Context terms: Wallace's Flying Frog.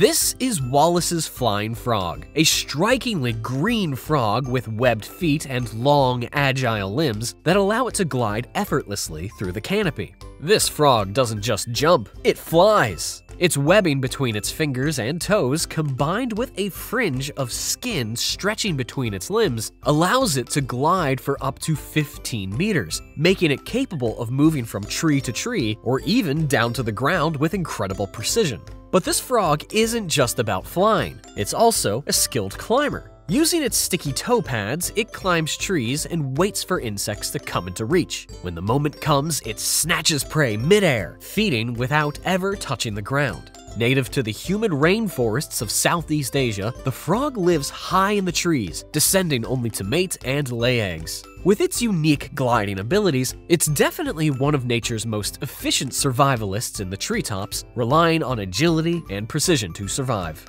This is Wallace's Flying Frog, a strikingly green frog with webbed feet and long, agile limbs that allow it to glide effortlessly through the canopy. This frog doesn't just jump, it flies! Its webbing between its fingers and toes, combined with a fringe of skin stretching between its limbs, allows it to glide for up to 15 meters, making it capable of moving from tree to tree or even down to the ground with incredible precision. But this frog isn't just about flying, it's also a skilled climber. Using its sticky toe pads, it climbs trees and waits for insects to come into reach. When the moment comes, it snatches prey midair, feeding without ever touching the ground. Native to the humid rainforests of Southeast Asia, the frog lives high in the trees, descending only to mate and lay eggs. With its unique gliding abilities, it's definitely one of nature's most efficient survivalists in the treetops, relying on agility and precision to survive.